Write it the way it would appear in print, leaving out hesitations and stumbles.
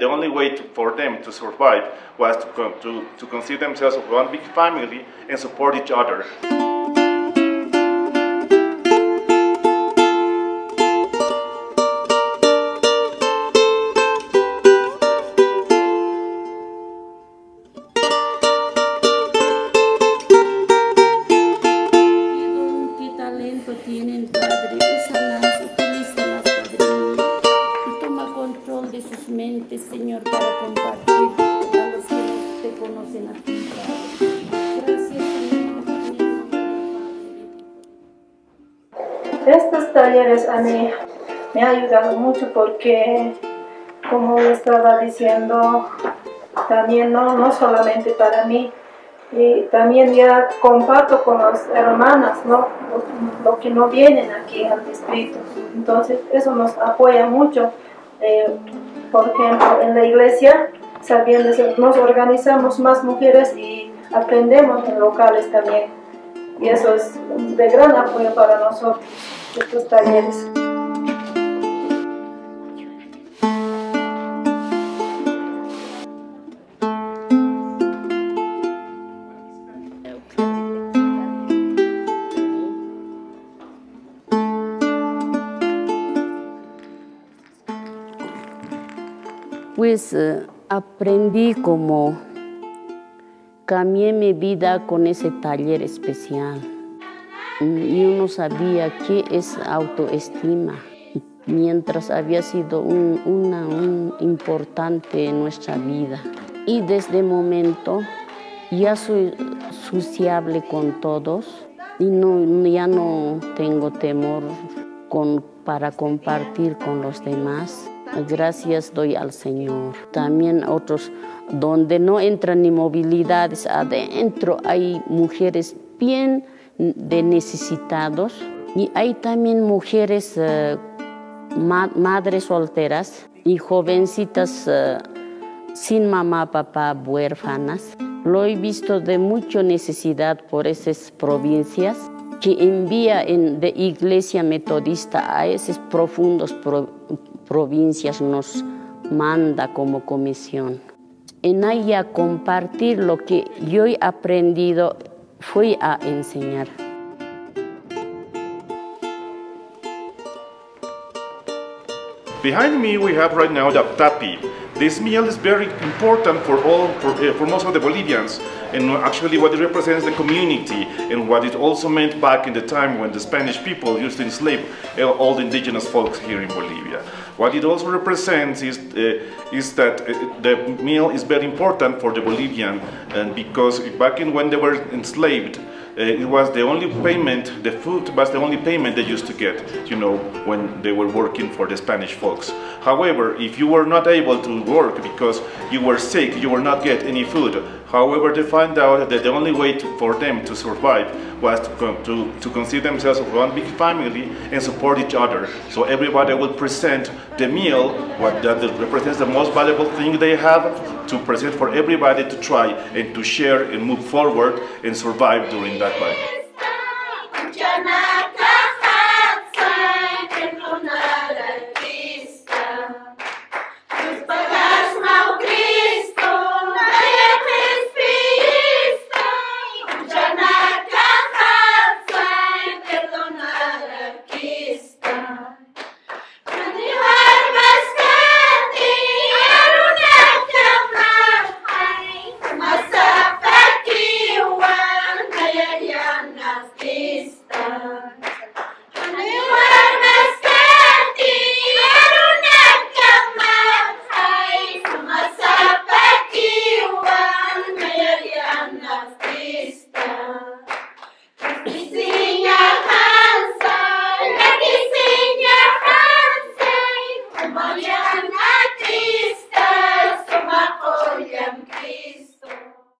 The only way for them to survive was to conceive themselves of one big family and support each other. Señor, para compartir a los que no te conocen a ti, Padre. Gracias, Señor. Estos talleres a mí me han ayudado mucho porque, como estaba diciendo, también no solamente para mí, y también ya comparto con las hermanas, ¿no? Los que no vienen aquí al distrito. Entonces, eso nos apoya mucho. Por ejemplo, en la iglesia, sabiendo eso, nos organizamos más mujeres y aprendemos en locales también. Y eso es de gran apoyo para nosotros, estos talleres. Pues aprendí cómo cambié mi vida con ese taller especial. Yo no sabía qué es autoestima. Mientras había sido un importante en nuestra vida. Y desde el momento ya soy sociable con todos y ya no tengo temor para compartir con los demás. Gracias doy al Señor. También otros, donde no entran ni movilidades adentro, hay mujeres bien de necesitados. Y hay también mujeres, madres solteras y jovencitas sin mamá, papá, huérfanas. Lo he visto de mucha necesidad por esas provincias que envía de iglesia metodista a esas profundas provincias nos manda como comisión. En ella compartir lo que yo he aprendido fui a enseñar. Behind me we have right now the tapi. This meal is very important for most of the Bolivians, and actually what it represents the community and what it also meant back in the time when the Spanish people used to enslave all the indigenous folks here in Bolivia. What it also represents is that the meal is very important for the Bolivian, and because back in when they were enslaved, it was the only payment, the food was the only payment they used to get, you know, when they were working for the Spanish folks. However, if you were not able to work because you were sick, you will not get any food. However, they find out that the only way for them to survive was to conceive themselves of one big family and support each other. So everybody will present the meal, what that represents the most valuable thing they have, to present for everybody to try and to share and move forward and survive during that time.